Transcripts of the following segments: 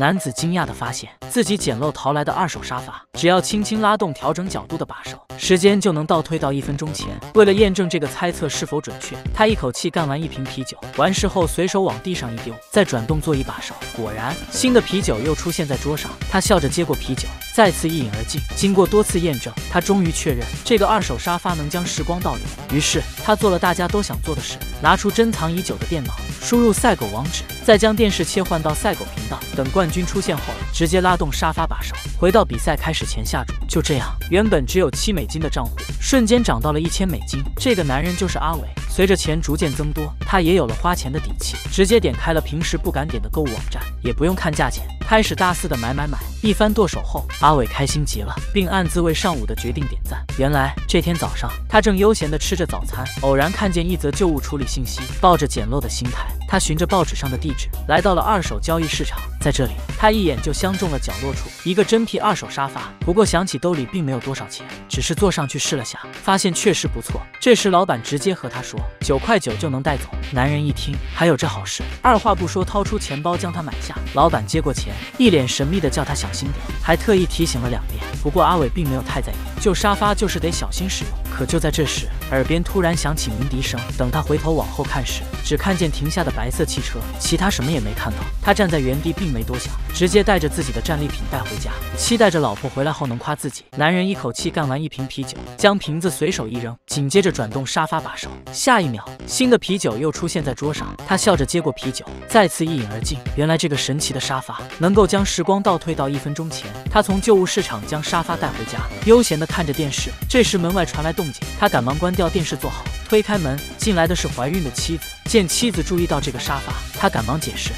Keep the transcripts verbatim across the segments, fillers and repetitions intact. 男子惊讶地发现自己捡漏淘来的二手沙发，只要轻轻拉动调整角度的把手，时间就能倒退到一分钟前。为了验证这个猜测是否准确，他一口气干完一瓶啤酒，完事后随手往地上一丢，再转动座椅把手，果然新的啤酒又出现在桌上。他笑着接过啤酒，再次一饮而尽。经过多次验证，他终于确认这个二手沙发能将时光倒流。于是他做了大家都想做的事，拿出珍藏已久的电脑，输入赛狗网址，再将电视切换到赛狗频道。等冠军出现后，直接拉动沙发把手，回到比赛开始前下注。就这样，原本只有七美金的账户，瞬间涨到了一千美金。这个男人就是阿伟。随着钱逐渐增多，他也有了花钱的底气，直接点开了平时不敢点的购物网站，也不用看价钱，开始大肆的买买买。一番剁手后，阿伟开心极了，并暗自为上午的决定点赞。原来这天早上，他正悠闲的吃着早餐，偶然看见一则旧物处理信息，抱着捡漏的心态，他循着报纸上的地址，来到了二手交易市场。在这里，他一眼就相中了角落处一个真皮二手沙发。不过想起兜里并没有多少钱，只是坐上去试了下，发现确实不错。这时老板直接和他说，九块九就能带走。男人一听，还有这好事，二话不说掏出钱包将它买下。老板接过钱，一脸神秘的叫他小心点，还特意提醒了两遍。不过阿伟并没有太在意，旧沙发就是得小心使用。可就在这时，耳边突然响起鸣笛声。等他回头往后看时，只看见停下的白色汽车，其他什么也没看到。他站在原地并没多想，直接带着自己的战利品带回家，期待着老婆回来后能夸自己。男人一口气干完一瓶啤酒，将瓶子随手一扔，紧接着转动沙发把手，下一秒新的啤酒又出现在桌上。他笑着接过啤酒，再次一饮而尽。原来这个神奇的沙发能够将时光倒退到一分钟前。他从旧物市场将沙发带回家，悠闲地看着电视。这时门外传来动静，他赶忙关掉电视，坐好，推开门，进来的是怀孕的妻子。见妻子注意到这个沙发，他赶忙解释，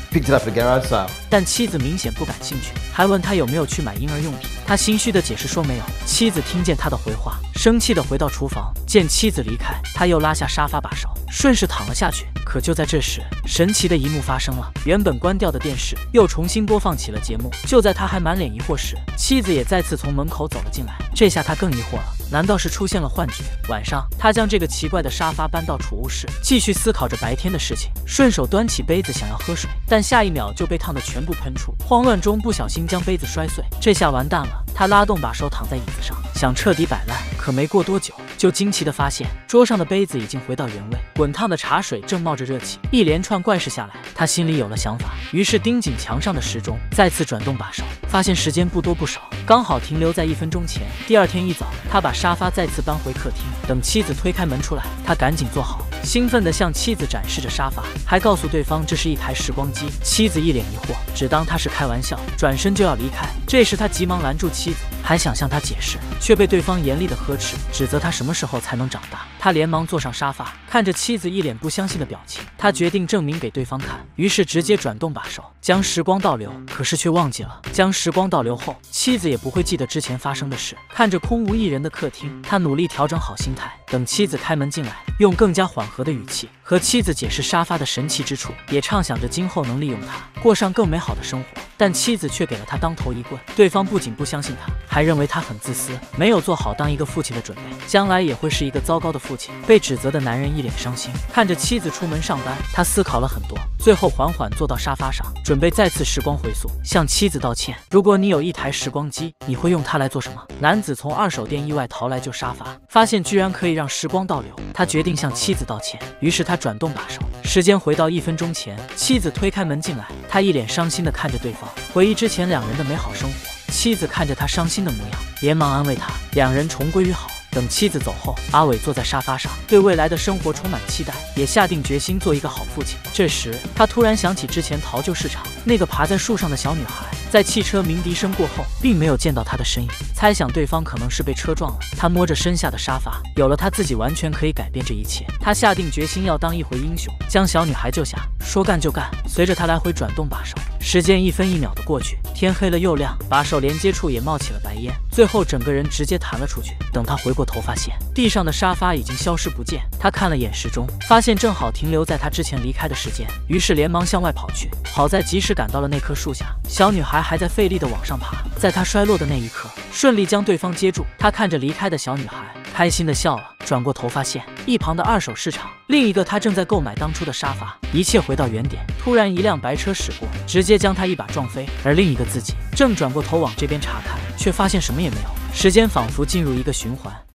但妻子明显不感兴趣，还问他有没有去买婴儿用品。他心虚的解释说没有。妻子听见他的回话，生气的回到厨房。见妻子离开，他又拉下沙发把手，顺势躺了下去。可就在这时，神奇的一幕发生了，原本关掉的电视又重新播放起了节目。就在他还满脸疑惑时，妻子也再次从门口走了进来。这下他更疑惑了，难道是出现了幻觉？晚上，他将这个奇怪的沙发搬到储物室，继续思考着白天的事情，顺手端起杯子想要喝水，但下一秒就被烫得全部喷出。慌乱中不小心将杯子摔碎，这下完蛋了。他拉动把手躺在椅子上，想彻底摆烂，可没过多久，就惊奇地发现桌上的杯子已经回到原位，滚烫的茶水正冒着热气。一连串怪事下来，他心里有了想法，于是盯紧墙上的时钟，再次转动把手，发现时间不多不少，刚好停留在一分钟前。第二天一早，他把沙发再次搬回客厅。等妻子推开门出来，他赶紧坐好，兴奋地向妻子展示着沙发，还告诉对方这是一台时光机。妻子一脸疑惑，只当他是开玩笑，转身就要离开。这时他急忙拦住妻子，还想向他解释，却被对方严厉的呵斥，指责他什么时候才能长大。他连忙坐上沙发，看着妻子一脸不相信的表情，他决定证明给对方看，于是直接转动把手，将时光倒流。可是却忘记了，将时光倒流后，妻子也不会记得之前发生的事。看着空无一人的客厅，他努力调整好心态，等妻子开门进来，用更加缓和的语气和妻子解释沙发的神奇之处，也畅想着今后能利用它过上更美好的生活。但妻子却给了他当头一棍，对方不仅不相信他，还认为他很自私，没有做好当一个父亲的准备，将来也会是一个糟糕的父亲。被指责的男人一脸伤心，看着妻子出门上班，他思考了很多，最后缓缓坐到沙发上，准备再次时光回溯，向妻子道歉。如果你有一台时光机，你会用它来做什么？男子从二手店意外淘来旧沙发，发现居然可以让时光倒流，他决定向妻子道歉。于是他转动把手，时间回到一分钟前。妻子推开门进来，他一脸伤心地看着对方，回忆之前两人的美好生活。妻子看着他伤心的模样，连忙安慰他，两人重归于好。等妻子走后，阿伟坐在沙发上，对未来的生活充满期待，也下定决心做一个好父亲。这时他突然想起之前淘旧市场那个爬在树上的小女孩，在汽车鸣笛声过后并没有见到她的身影，猜想对方可能是被车撞了。他摸着身下的沙发，有了他自己完全可以改变这一切。他下定决心要当一回英雄，将小女孩救下，说干就干。随着他来回转动把手，时间一分一秒的过去，天黑了又亮，把手连接处也冒起了白烟，最后整个人直接弹了出去。等他回过头，发现地上的沙发已经消失不见。他看了眼时钟，发现正好停留在他之前离开的时间，于是连忙向外跑去。好在及时赶到了那棵树下，小女孩还在费力地往上爬，在她摔落的那一刻，顺利将对方接住。他看着离开的小女孩，开心的笑了，转过头发现一旁的二手市场，另一个他正在购买当初的沙发。一切回到原点，突然一辆白车驶过，直接将他一把撞飞。而另一个自己正转过头往这边查看，却发现什么也没有。时间仿佛进入一个循环。